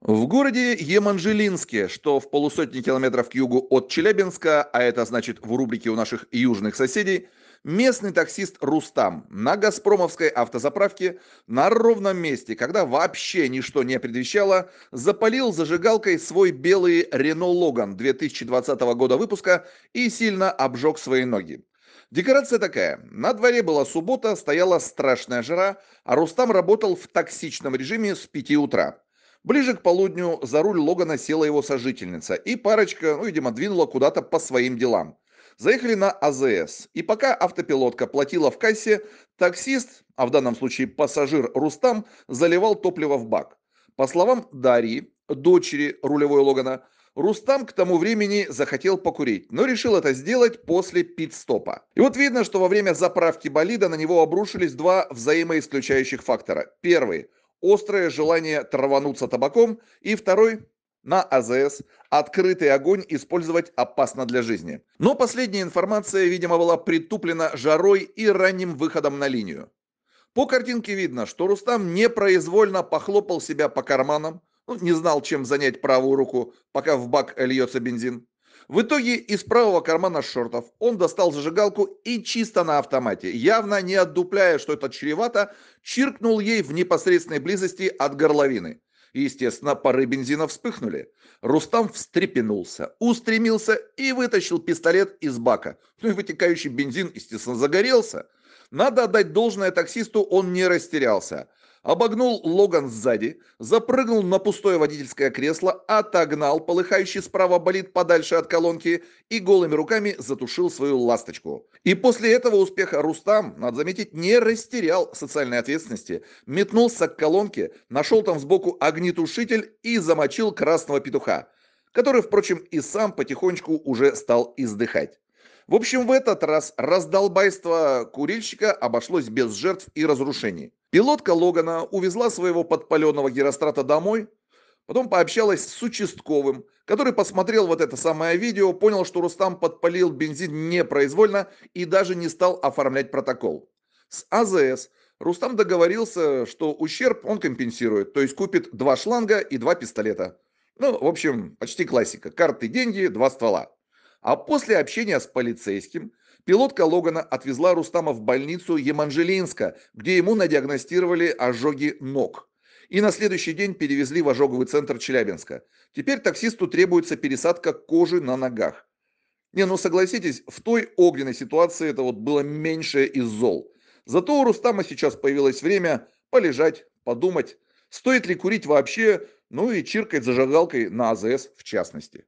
В городе Еманжелинске, что в полусотни километров к югу от Челябинска, а это значит в рубрике у наших южных соседей, местный таксист Рустам на Газпромовской автозаправке на ровном месте, когда вообще ничто не предвещало, запалил зажигалкой свой белый Renault Logan 2020 года выпуска и сильно обжег свои ноги. Декорация такая. На дворе была суббота, стояла страшная жара, а Рустам работал в токсичном режиме с 5 утра. Ближе к полудню за руль Логана села его сожительница, и парочка, видимо, двинула куда-то по своим делам. Заехали на АЗС, и пока автопилотка платила в кассе, таксист, а в данном случае пассажир Рустам, заливал топливо в бак. По словам Дарьи, дочери рулевой Логана, Рустам к тому времени захотел покурить, но решил это сделать после пит-стопа. И вот видно, что во время заправки болида на него обрушились два взаимоисключающих фактора. Первый – острое желание травануться табаком, и второй – на АЗС открытый огонь использовать опасно для жизни. Но последняя информация, видимо, была притуплена жарой и ранним выходом на линию. По картинке видно, что Рустам непроизвольно похлопал себя по карманам, не знал, чем занять правую руку, пока в бак льется бензин. В итоге из правого кармана шортов он достал зажигалку и чисто на автомате, явно не отдупляя, что это чревато, чиркнул ей в непосредственной близости от горловины. Естественно, пары бензина вспыхнули. Рустам встрепенулся, устремился и вытащил пистолет из бака. Ну и вытекающий бензин, естественно, загорелся. Надо отдать должное таксисту, он не растерялся. Обогнул Логан сзади, запрыгнул на пустое водительское кресло, отогнал полыхающий справа болид подальше от колонки и голыми руками затушил свою ласточку. И после этого успеха Рустам, надо заметить, не растерял социальной ответственности, метнулся к колонке, нашел там сбоку огнетушитель и замочил красного петуха, который, впрочем, и сам потихонечку уже стал издыхать. В общем, в этот раз раздолбайство курильщика обошлось без жертв и разрушений. Пилотка Логана увезла своего подпаленного гирострата домой, потом пообщалась с участковым, который посмотрел вот это самое видео, понял, что Рустам подпалил бензин непроизвольно и даже не стал оформлять протокол. С АЗС Рустам договорился, что ущерб он компенсирует, то есть купит 2 шланга и 2 пистолета. Ну, в общем, почти классика. Карты, деньги, 2 ствола. А после общения с полицейским пилотка Логана отвезла Рустама в больницу Еманжелинска, где ему надиагностировали ожоги ног. И на следующий день перевезли в ожоговый центр Челябинска. Теперь таксисту требуется пересадка кожи на ногах. Ну согласитесь, в той огненной ситуации это вот было меньшее из зол. Зато у Рустама сейчас появилось время полежать, подумать, стоит ли курить вообще, ну и чиркать зажигалкой на АЗС в частности.